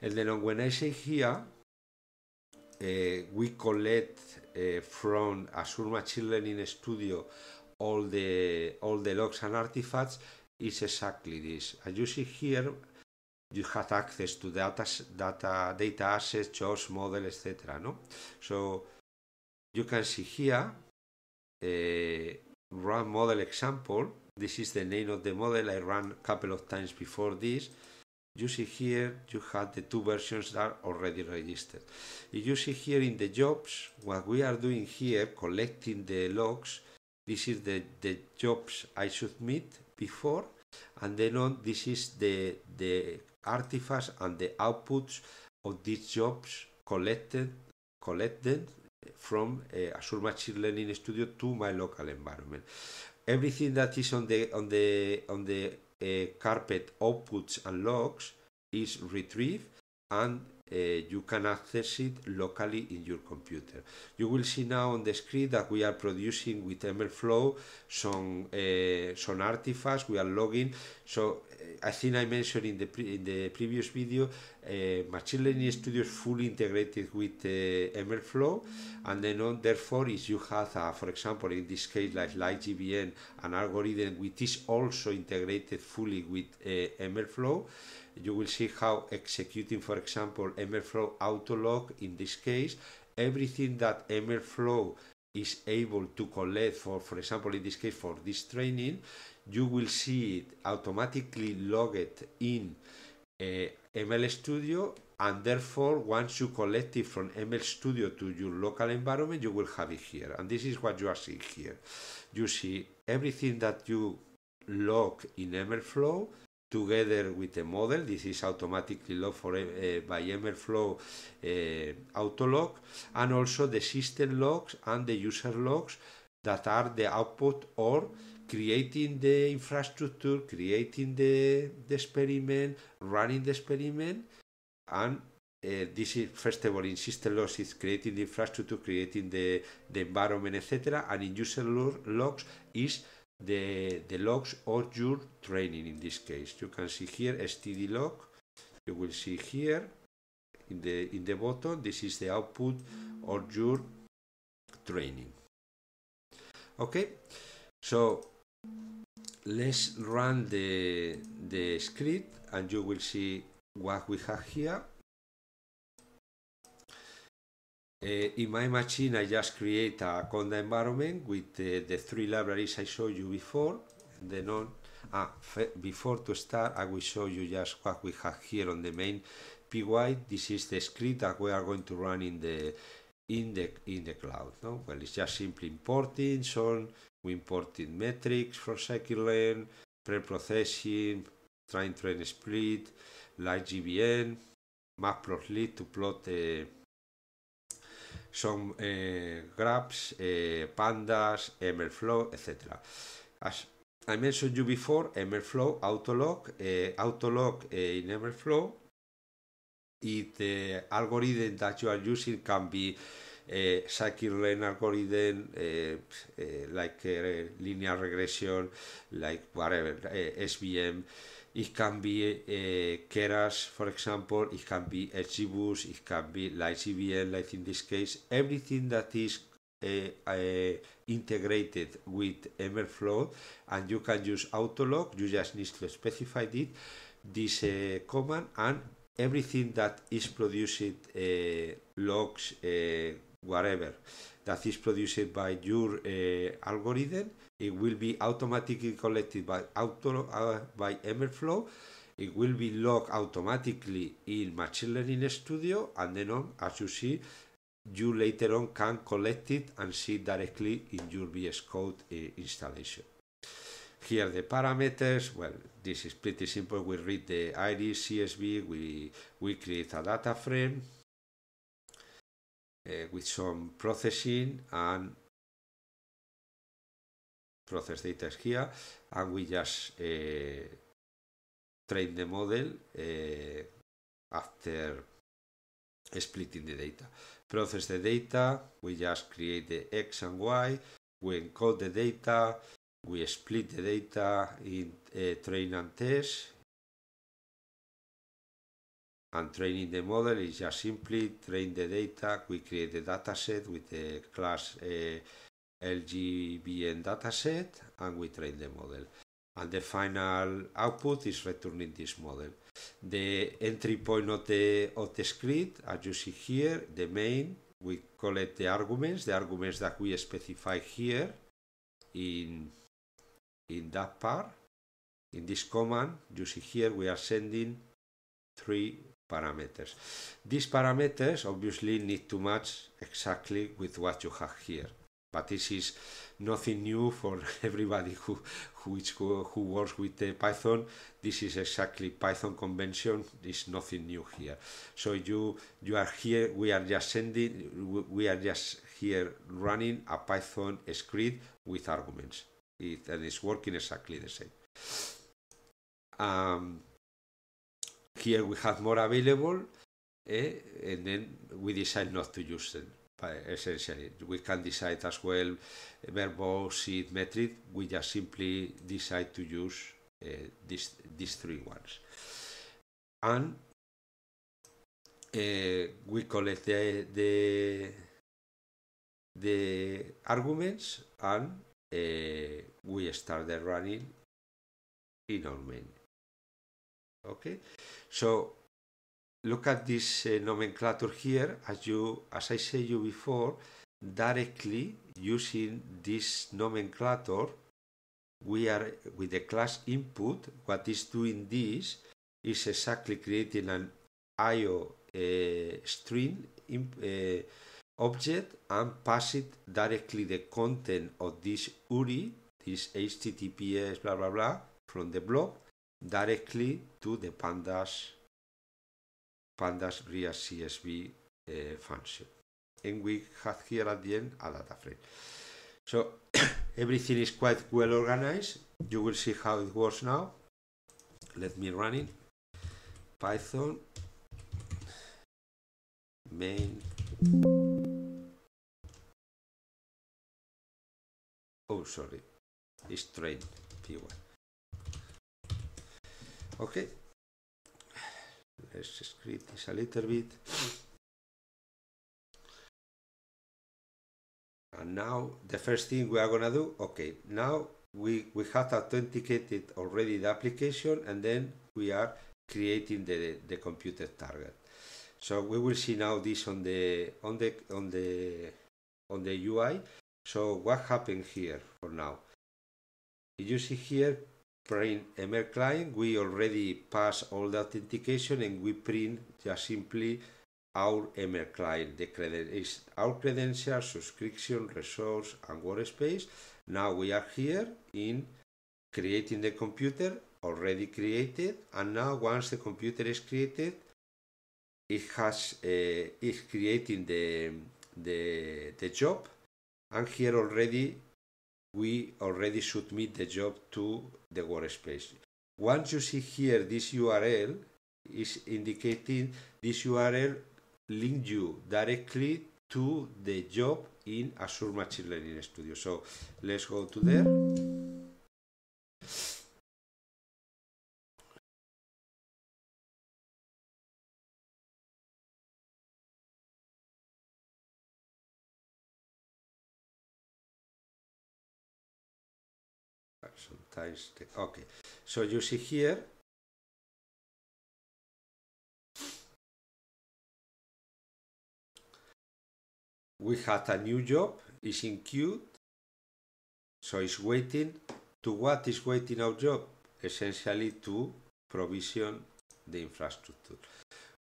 And then when I say here, uh, we collect uh, from Azure Machine Learning Studio all the all the logs and artifacts, it's exactly this. As you see here, you had access to data, data, data assets, jobs, model, et cetera. No, so you can see here a run model example. This is the name of the model I ran a couple of times before this. You see here you had the two versions that are already registered. If you see here in the jobs, what we are doing here, collecting the logs. This is the the jobs I submit before, and then on this is the the artifacts and the outputs of these jobs collected collected from uh, Azure Machine Learning Studio to my local environment. Everything that is on the on the on the uh, carpet outputs and logs is retrieved, and uh, you can access it locally in your computer. You will see now on the screen that we are producing with MLflow some uh, some artifacts. We are logging. So uh, I think I mentioned in the pre in the previous video, uh, Machine Learning Studio is fully integrated with uh, MLflow, and then on, therefore, if you have, uh, for example, in this case, like LightGBM, an algorithm which is also integrated fully with uh, MLflow, you will see how executing, for example, MLflow autolog, in this case, everything that MLflow is able to collect for, for example, in this case, for this training, you will see it automatically logged in uh, M L Studio, and therefore, once you collect it from M L Studio to your local environment, you will have it here. And this is what you are seeing here. You see everything that you log in MLflow, together with the model. This is automatically logged for, uh, by MLflow uh, autolog, and also the system logs and the user logs that are the output or creating the infrastructure, creating the, the experiment, running the experiment. And uh, this is, first of all, in system logs is creating the infrastructure, creating the, the environment, et cetera. And in user logs is The, the logs of your training. In this case, you can see here std log. You will see here in the in the bottom, this is the output of your training. Okay, so let's run the the script, and you will see what we have here. Uh, in my machine, I just create a Conda environment with uh, the three libraries I showed you before. And then on, ah, before to start, I will show you just what we have here on the main P Y. This is the script that we are going to run in the in the in the cloud. No, well, it's just simply importing. So we imported metrics from scikit-learn, pre-processing, train train split, LightGBM, matplotlib to plot the uh, some uh, graphs, uh, pandas, MLflow, et cetera. As I mentioned you before, MLflow Autolog. Uh, Autolog uh, in MLflow, if the algorithm that you are using can be a scikit-learn algorithm, uh, uh, like uh, linear regression, like whatever, uh, S V M. It can be uh, Keras, for example. It can be XGBoost. It can be LightGBM, like in this case. Everything that is uh, uh, integrated with MLflow, and you can use Autolog. You just need to specify it, this uh, command, and everything that is produced, uh, logs, uh, whatever, that is produced by your uh, algorithm, it will be automatically collected by auto uh, by MLflow. It will be logged automatically in Machine Learning Studio, and then on, as you see, you later on can collect it and see directly in your V S Code uh, installation. Here are the parameters. Well, this is pretty simple. We read the Iris C S V. We we create a data frame Uh, with some processing, and process data is here, and we just uh, train the model uh, after splitting the data. Process the data, we just create the X and Y, we encode the data, we split the data in uh, train and test. And training the model is just simply train the data. We create the dataset with the class uh, L G B M dataset, and we train the model. And the final output is returning this model. The entry point of the, of the script, as you see here, the main, we collect the arguments, the arguments that we specify here in, in that part. In this command, you see here, we are sending three parameters. These parameters obviously need to match exactly with what you have here, but this is nothing new for everybody who who, is, who, who works with uh, Python. This is exactly Python convention. There's nothing new here. So you you are here. We are just sending. We are just here running a Python script with arguments. It and it's working exactly the same. Um, Here we have more available, eh? and then we decide not to use them. Essentially, we can decide as well verbose, seed, metric. We just simply decide to use uh, these these three ones, and uh, we collect the the, the arguments, and uh, we start the running in our main. Okay, so look at this uh, nomenclature here. As you, as I said you before, directly using this nomenclature, we are with the class input. What is doing this is exactly creating an I O uh, string in, uh, object, and pass it directly the content of this U R I, this H T T P S blah blah blah from the blob, directly to the pandas pandas real C S V uh, function, and we have here at the end a data frame. So everything is quite well organized. You will see how it works now. Let me run it. Python main. Oh, sorry, it's train P one. Okay, let's script this a little bit. And now the first thing we are gonna do, okay, now we, we have authenticated already the application, and then we are creating the, the computed target. So we will see now this on the on the on the on the U I. So what happened here for now? You see here, print MLClient, we already pass all the authentication, and we print just simply our MLClient. The credential is our credential, subscription, resource, and workspace. Now we are here in creating the computer, already created, and now once the computer is created, it has uh, is creating the the the job, and here already we already submit the job to the workspace. Once you see here this U R L is indicating this U R L links you directly to the job in Azure Machine Learning Studio. So let's go to there. Sometimes, okay, so you see here we had a new job, it's in queue, so it's waiting. To what is waiting our job? Essentially to provision the infrastructure.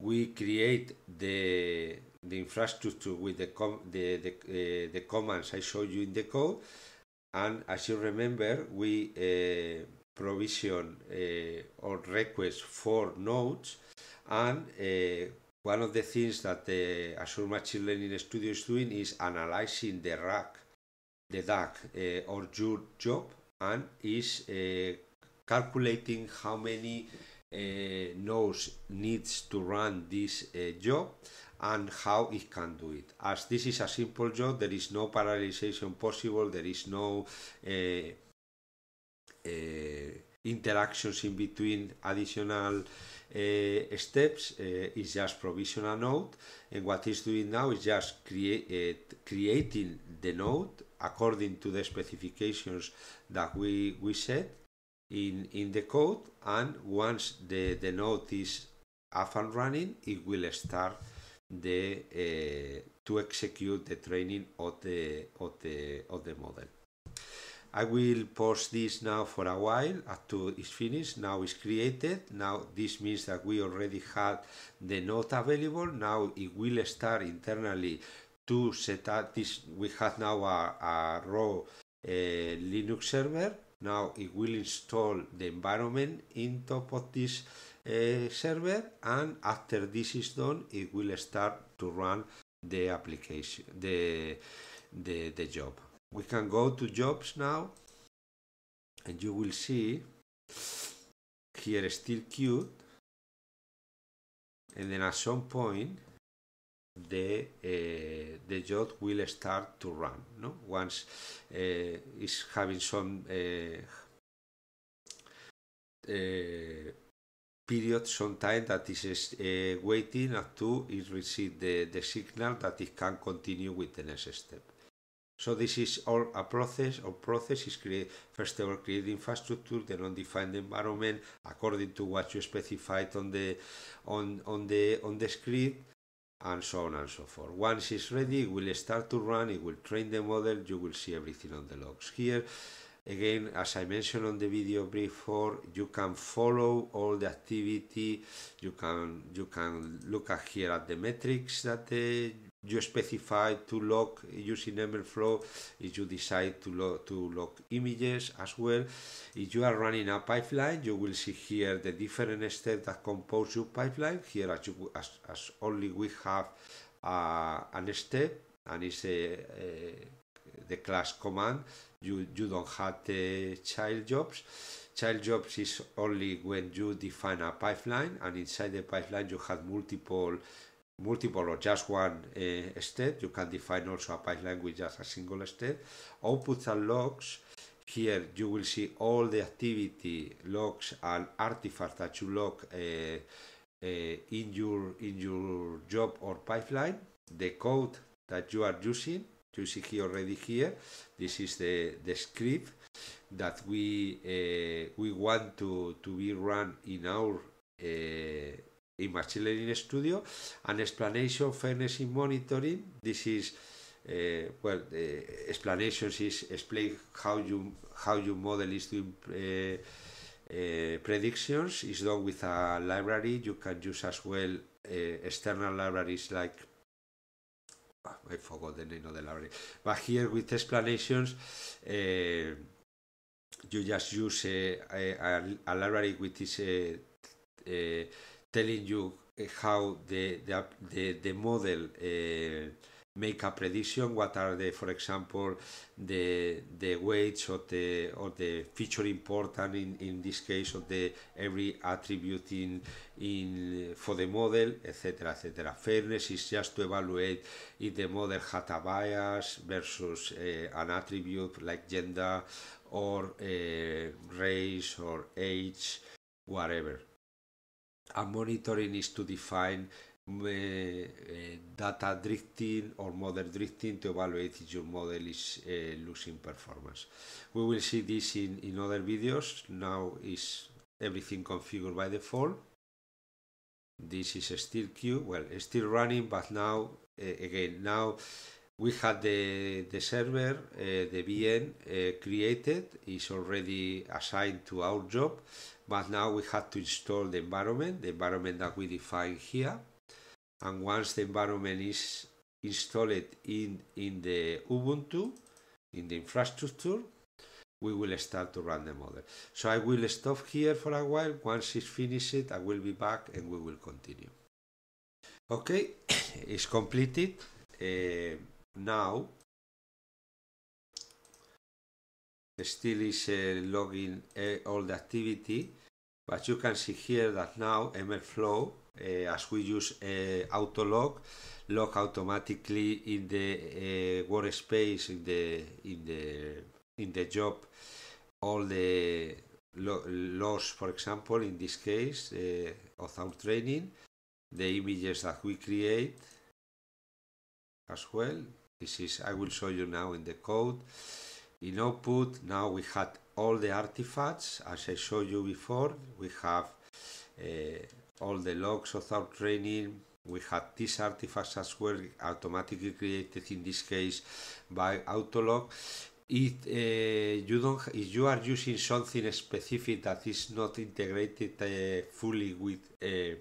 We create the, the infrastructure with the, com the, the, uh, the commands I showed you in the code. And as you remember, we uh, provision uh, or request for nodes. And uh, one of the things that the Azure Machine Learning Studio is doing is analyzing the rack, the D A C uh, or your job, and is uh, calculating how many uh, nodes needs to run this uh, job and how it can do it. As this is a simple job, there is no parallelization possible, there is no uh, uh, interactions in between additional uh, steps, uh, it's just provision a node, and what it's doing now is just create, uh, creating the node according to the specifications that we, we set in, in the code, and once the, the node is up and running, it will start the uh, to execute the training of the of the of the model. I will pause this now for a while until it's finished. Now it's created. Now this means that we already had the node available. Now it will start internally to set up this. We have now a, a raw uh, Linux server. Now it will install the environment in top of this Uh, server, and after this is done, it will start to run the application, the, the the job. We can go to jobs now, and you will see here still queued, and then at some point the uh, the job will start to run. No, once uh, it's having some uh, uh, period, some time that is uh, waiting until it receives the, the signal that it can continue with the next step. So this is all a process. Our process is create, first of all, create the infrastructure, then undefined environment according to what you specified on the on on the on the script, and so on and so forth. Once it's ready, it will start to run, it will train the model, you will see everything on the logs here. Again, as I mentioned on the video before, you can follow all the activity, you can you can look at here at the metrics that uh, you specify to log using MLflow, if you decide to log, to log images as well. If you are running a pipeline, you will see here the different steps that compose your pipeline. Here, as, you, as, as only we have uh, an step, and it's a, a the class command, you you don't have the child jobs. Child jobs is only when you define a pipeline, and inside the pipeline you have multiple multiple or just one uh, step. You can define also a pipeline with just a single step. Outputs and logs, here you will see all the activity logs and artifacts that you log uh, uh, in your in your job or pipeline. The code that you are using, you see here already here, this is the, the script that we uh, we want to, to be run in our uh, in Machine Learning Studio. An explanation, fairness in monitoring, this is uh, well, the explanations is explain how you how your model is doing uh, uh, predictions. Is done with a library. You can use as well uh, external libraries like, I forgot the name of the library, but here with explanations, uh, you just use a, a, a library which is a, a telling you how the the, the, the model uh, make a prediction. What are the, for example, the the weights or the or the feature important in in this case of the every attribute in in for the model, et cetera, et cetera. Fairness is just to evaluate if the model had a bias versus uh, an attribute like gender or uh, race or age, whatever. And monitoring is to define Uh, uh, data drifting or model drifting to evaluate if your model is uh, losing performance. We will see this in, in other videos. Now is everything configured by default. This is still queue, well, it's still running, but now uh, again, now we had the, the server, uh, the V M uh, created, is already assigned to our job, but now we have to install the environment, the environment that we define here. And once the environment is installed in, in the Ubuntu, in the infrastructure, we will start to run the model. So I will stop here for a while. Once it's finished, I will be back and we will continue. Okay, it's completed. Uh, now, still is uh, logging uh, all the activity, but you can see here that now MLflow, Uh, as we use uh, autolog, log automatically in the uh, workspace, in the in the in the job, all the lo logs, for example, in this case uh, of our training, the images that we create as well. This is, I will show you now in the code. In output, now we had all the artifacts, as I showed you before. We have Uh, all the logs of our training. We had these artifacts as well, automatically created in this case by Autolog. If uh, you don't, if you are using something specific that is not integrated uh, fully with uh,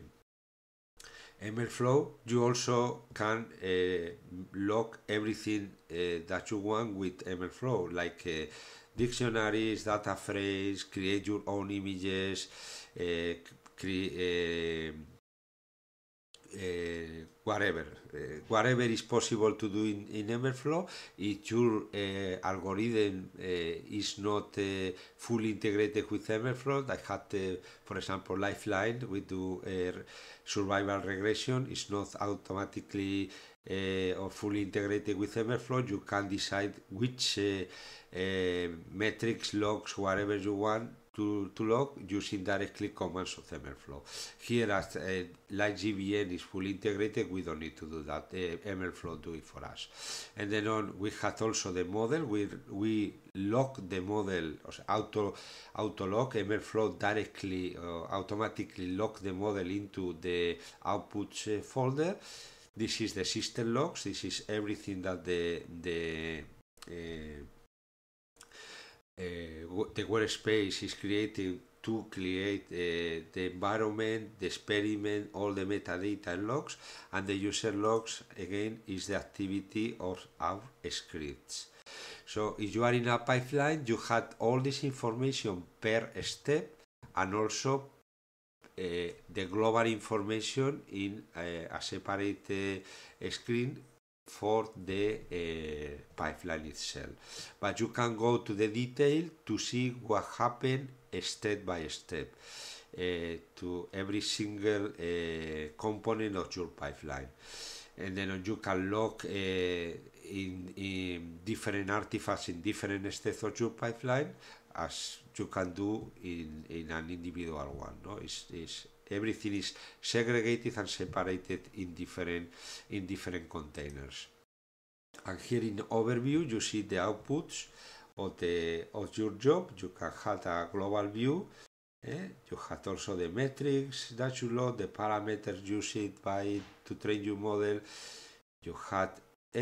MLflow, you also can uh, log everything uh, that you want with MLflow, like uh, dictionaries, data frames, create your own images, uh, Uh, uh, whatever uh, whatever is possible to do in, in MLflow. If your uh, algorithm uh, is not uh, fully integrated with MLflow, I had uh, for example Lifeline, we do uh, survival regression, it's not automatically Uh, or fully integrated with MLflow. You can decide which uh, uh, metrics, logs, whatever you want to, to log using directly commands of MLflow. Here as uh, LightGBM is fully integrated, we don't need to do that. Uh, MLflow do it for us. And then on, we had also the model. We, we log the model, auto, auto log, MLflow directly uh, automatically log the model into the output uh, folder. This is the system logs. This is everything that the the uh, uh, the workspace is creating to create uh, the environment, the experiment, all the metadata and logs, and the user logs again is the activity of our scripts. So if you are in a pipeline, you had all this information per step, and also Uh, the global information in uh, a separate uh, screen for the uh, pipeline itself. But you can go to the detail to see what happened step by step uh, to every single uh, component of your pipeline. And then you can log uh, in, in different artifacts in different steps of your pipeline, as you can do in, in an individual one. No, it's, it's, everything is segregated and separated in different in different containers. And here in overview, you see the outputs of the of your job. You can have a global view. Eh? You had also the metrics that you load, the parameters used by to train your model. You had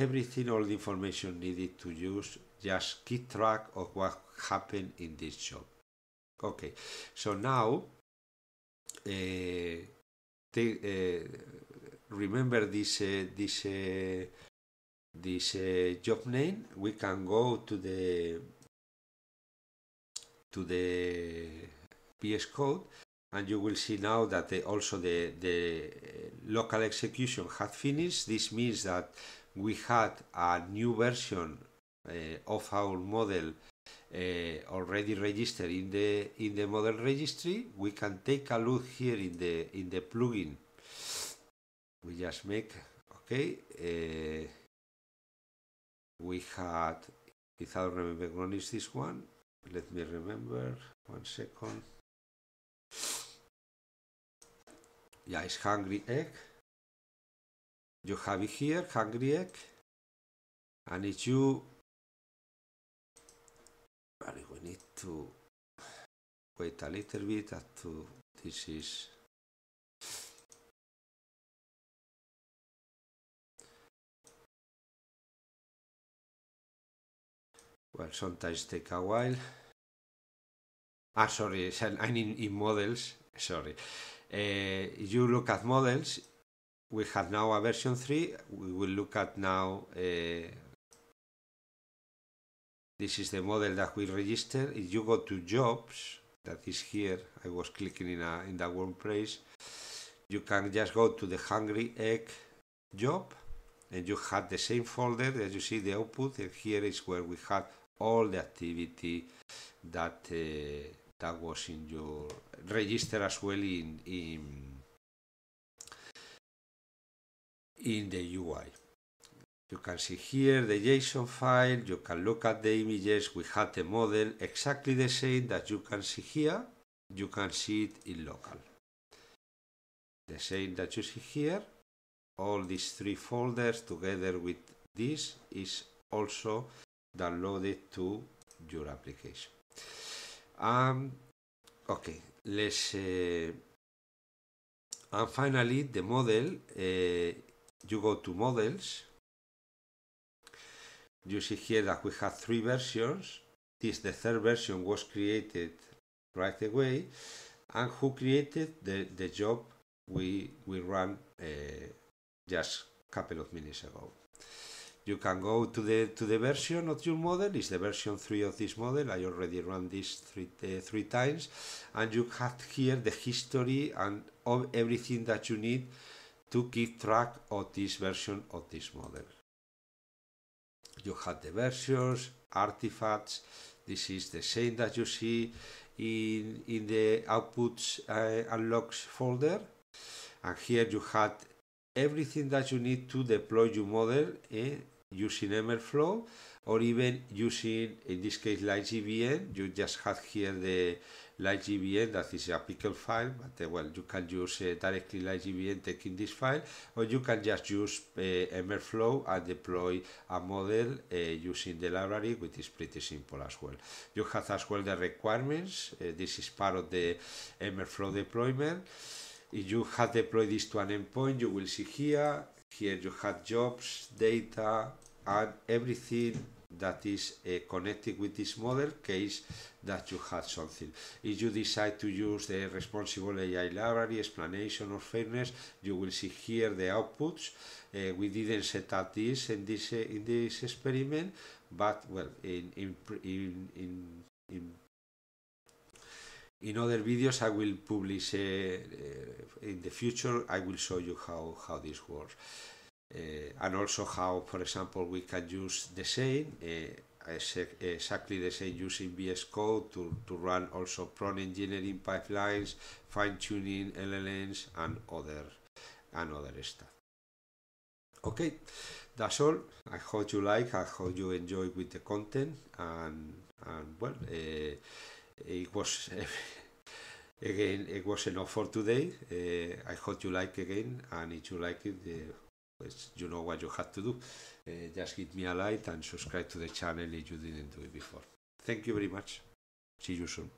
everything, all the information needed to use. Just keep track of what happened in this job. Okay, so now uh, uh, remember this uh, this uh, this uh, job name. We can go to the to the V S Code, and you will see now that the, also the the local execution had finished. This means that we had a new version uh, of our model uh, already registered in the in the model registry. We can take a look here in the in the plugin. We just make okay. Uh, we had, if I don't remember, one is this one. Let me remember one second. Yeah, it's hungry egg. You have it here, hungry egg. And if you, we need to wait a little bit. Up to this is well. Sometimes take a while. Ah, sorry. I mean in models. Sorry. Uh, you look at models, we have now a version three. We will look at now, uh, this is the model that we register. If you go to jobs, that is here, I was clicking in, a, in that one place, you can just go to the hungry egg job, and you have the same folder that you see the output, and here is where we have all the activity that uh, that was in your register as well in in, in the U I. You can see here the JSON file, you can look at the images, we had the model exactly the same that you can see here, you can see it in local. The same that you see here, all these three folders together with this is also downloaded to your application. Um, okay, let's, uh, and finally the model, uh, you go to models, you see here that we have three versions. This, the third version was created right away, and who created the, the job we, we ran uh, just a couple of minutes ago. You can go to the to the version of your model. It's the version three of this model. I already ran this three uh, three times, and you have here the history and all everything that you need to keep track of this version of this model. You have the versions, artifacts. This is the same that you see in in the outputs uh, and logs folder, and here you had everything that you need to deploy your model eh, using MLflow, or even using, in this case, LightGBM. You just have here the LightGBM, that is a pickle file, but uh, well, you can use uh, directly LightGBM taking this file, or you can just use uh, MLflow and deploy a model uh, using the library, which is pretty simple as well. You have as well the requirements. Uh, this is part of the MLflow deployment. If you have deployed this to an endpoint, you will see here, here you have jobs, data, and everything that is uh, connected with this model case that you had something. If you decide to use the responsible A I library, explanation, or fairness, you will see here the outputs. Uh, we didn't set up this in this, uh, in this experiment, but well, in, in, in, in, in in other videos I will publish, uh, uh, in the future I will show you how, how this works. Uh, and also how, for example, we can use the same, uh, exactly the same using V S Code to, to run also prompt engineering pipelines, fine-tuning, L L Ms, and other, and other stuff. Okay, that's all. I hope you like, I hope you enjoy with the content, and, and well, uh, it was again it was enough for today. uh, I hope you like again, and if you like it, uh, you know what you have to do. Uh, just give me a like and subscribe to the channel if you didn't do it before. Thank you very much. See you soon.